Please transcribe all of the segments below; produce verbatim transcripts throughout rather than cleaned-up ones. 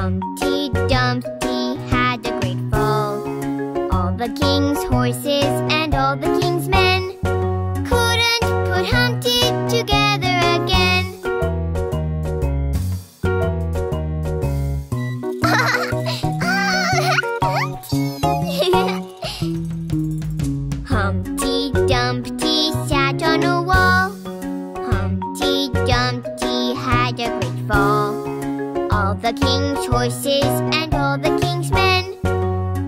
Humpty Dumpty had a great fall. All the king's horses and all the king's men couldn't put Humpty together again. Humpty Dumpty sat on a wall. Humpty Dumpty had a great fall. All the king's horses and all the king's men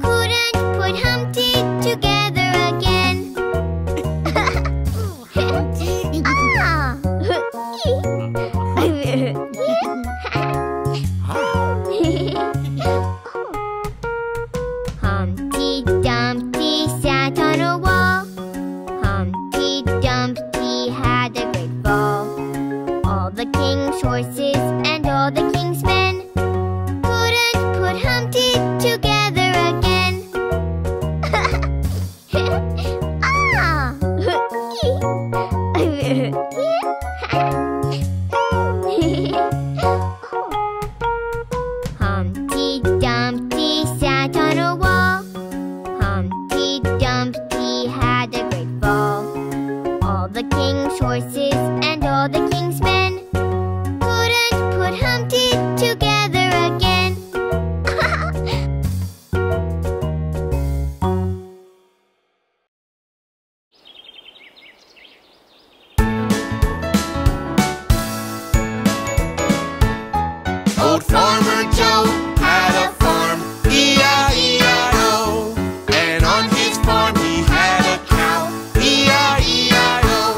couldn't put Humpty together again. Ah. Humpty Dumpty sat on a wall. Humpty Dumpty had a great fall. All the king's horses and all the king's men Humpty Dumpty sat on a wall. Humpty Dumpty had a great fall. All the king's horses and all the king's men couldn't put Humpty together again. Old Farmer Joe had a farm, E I E I O. And on his farm he had a cow, E I E I O.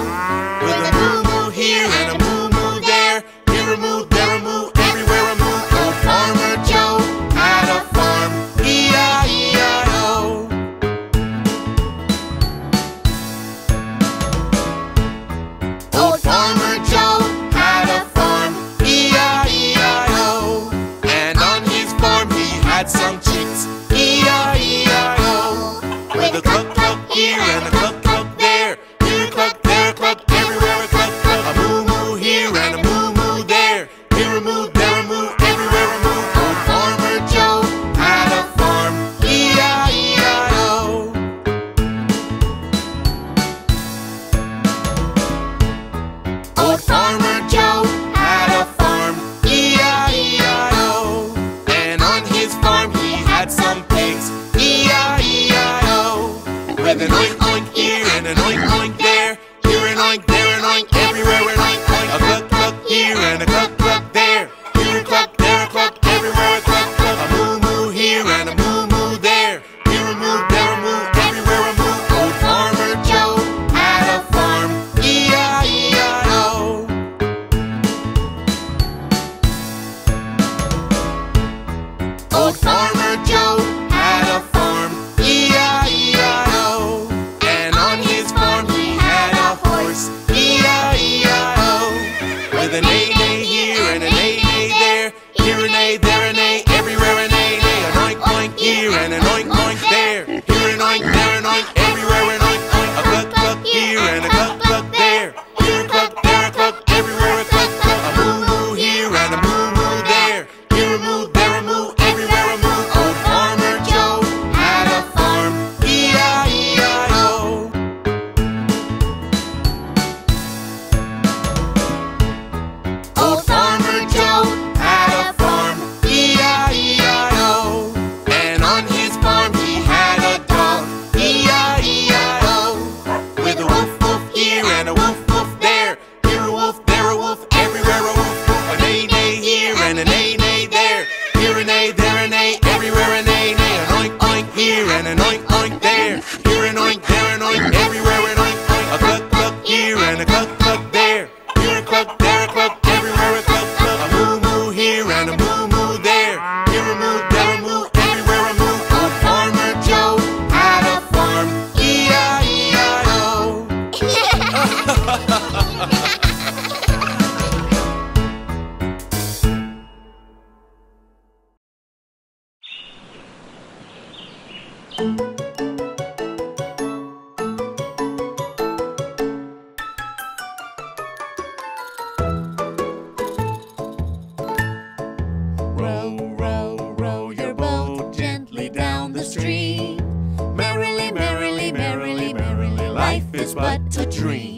With a moo-moo here and a moo-moo there, here a moo, there a moo, everywhere a moo. Old Farmer Joe had a farm, E I E I O. Old Farmer Joe had a farm, E I E I O. Some chicks, E I E I O. With a cluck cluck here and a cluck cluck there, here a cluck, there a cluck, everywhere a cluck cluck. A moo moo here and a moo moo there, here a moo, there a moo, everywhere a moo. Old Farmer Joe had a farm, E I E I O. Old Farmer Joe. With an oink oink here and an oink oink there, here an oink, there an oink, everywhere an oink oink. A cluck cluck here and a cluck cluck there, here a cluck, there a cluck, everywhere a cluck cluck. A moo moo here and a moo moo there, here a moo, there a moo, everywhere a moo. Old Farmer Joe had a farm, E I E I O. Old Farmer Joe had a farm, E I E I O. With an A-nay here and an A-nay there, here an A, there an A, everywhere an A-nay. An oink oink here and an oink oink there, here an oink, there an oink, everywhere an oink oink. A cluck cluck here and a cluck cluck there, here a cluck, there a cluck, everywhere a cluck cluck. A moo moo here and a moo moo there, here a moo, there a moo, everywhere a moo. Old Farmer Joe had a farm, E I E I O. Row, row. was but a dream.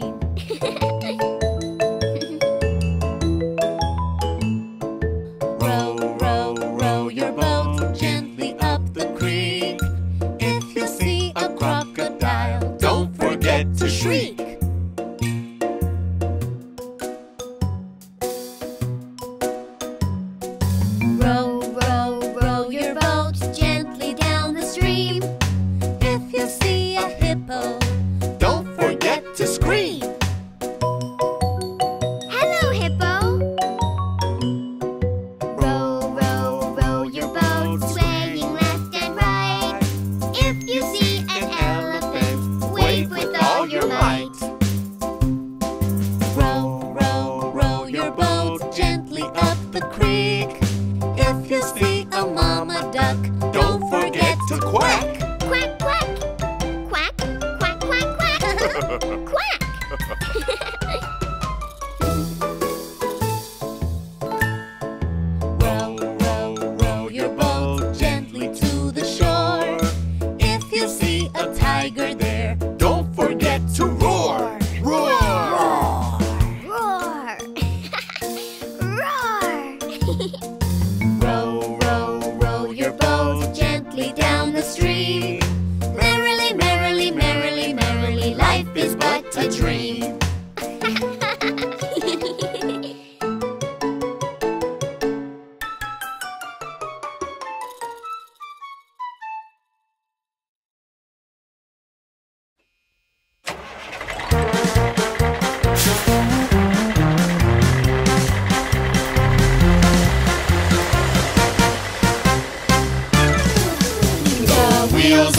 Kids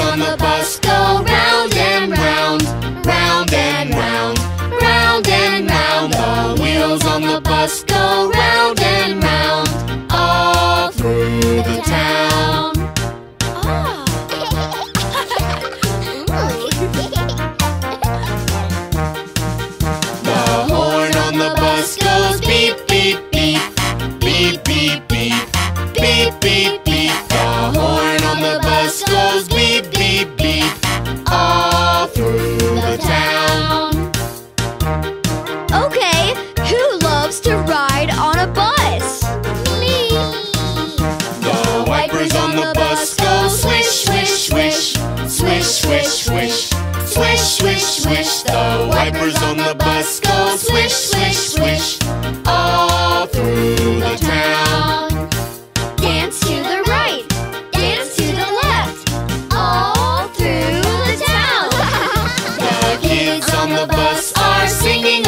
on the bus are singing